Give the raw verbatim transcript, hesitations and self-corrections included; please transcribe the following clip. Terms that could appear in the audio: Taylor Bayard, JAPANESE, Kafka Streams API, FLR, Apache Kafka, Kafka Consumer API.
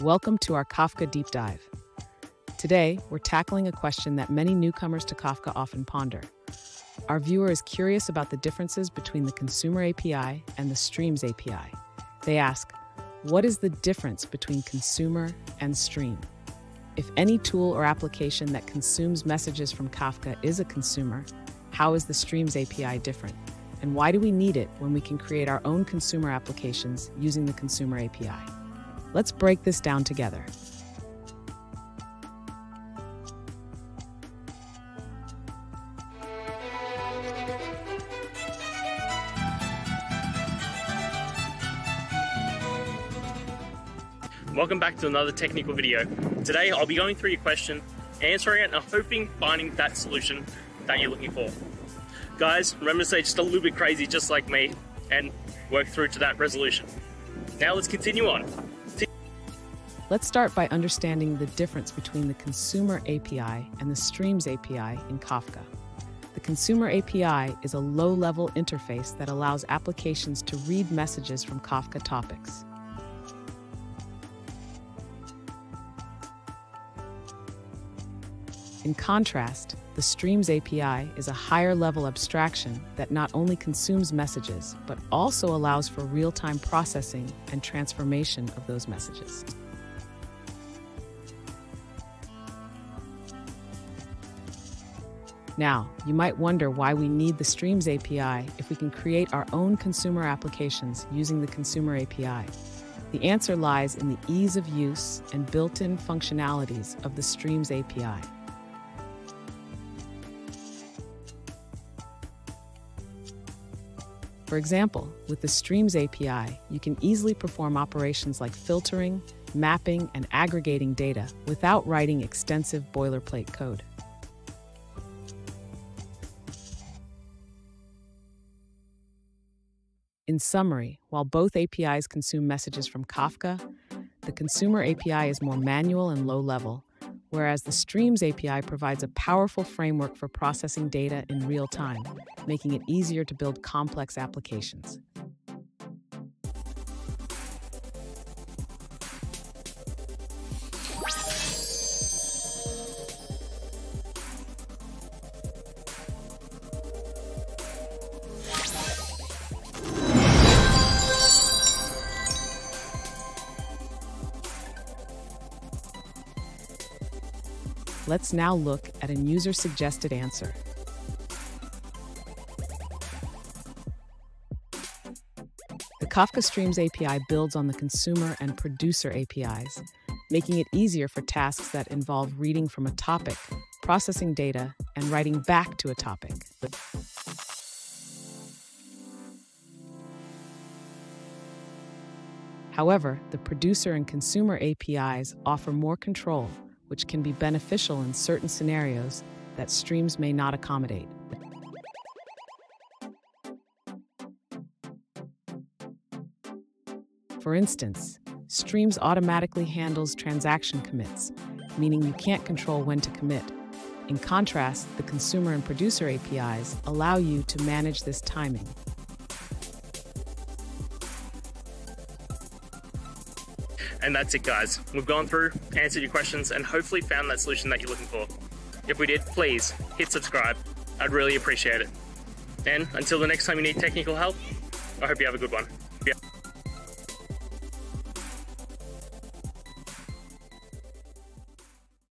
Welcome to our Kafka deep dive. Today, we're tackling a question that many newcomers to Kafka often ponder. Our viewer is curious about the differences between the consumer A P I and the streams A P I. They ask, what is the difference between consumer and stream? If any tool or application that consumes messages from Kafka is a consumer, how is the streams A P I different? And why do we need it when we can create our own consumer applications using the consumer A P I? Let's break this down together. Welcome back to another technical video. Today, I'll be going through your question, answering it, and hoping finding that solution that you're looking for. Guys, remember to stay just a little bit crazy, just like me, and work through to that resolution. Now let's continue on. Let's start by understanding the difference between the Consumer A P I and the Streams A P I in Kafka. The Consumer A P I is a low-level interface that allows applications to read messages from Kafka topics. In contrast, the Streams A P I is a higher-level abstraction that not only consumes messages, but also allows for real-time processing and transformation of those messages. Now, you might wonder why we need the Streams A P I if we can create our own consumer applications using the Consumer A P I. The answer lies in the ease of use and built-in functionalities of the Streams A P I. For example, with the Streams A P I, you can easily perform operations like filtering, mapping, and aggregating data without writing extensive boilerplate code. In summary, while both A P Is consume messages from Kafka, the Consumer A P I is more manual and low-level, whereas the Streams A P I provides a powerful framework for processing data in real time, making it easier to build complex applications. Let's now look at a user-suggested answer. The Kafka Streams A P I builds on the consumer and producer A P Is, making it easier for tasks that involve reading from a topic, processing data, and writing back to a topic. However, the producer and consumer A P Is offer more control, which can be beneficial in certain scenarios that streams may not accommodate. For instance, streams automatically handles transaction commits, meaning you can't control when to commit. In contrast, the consumer and producer A P Is allow you to manage this timing. And that's it, guys. We've gone through, answered your questions, and hopefully found that solution that you're looking for. If we did, please hit subscribe. I'd really appreciate it. And until the next time you need technical help, I hope you have a good one. Yeah.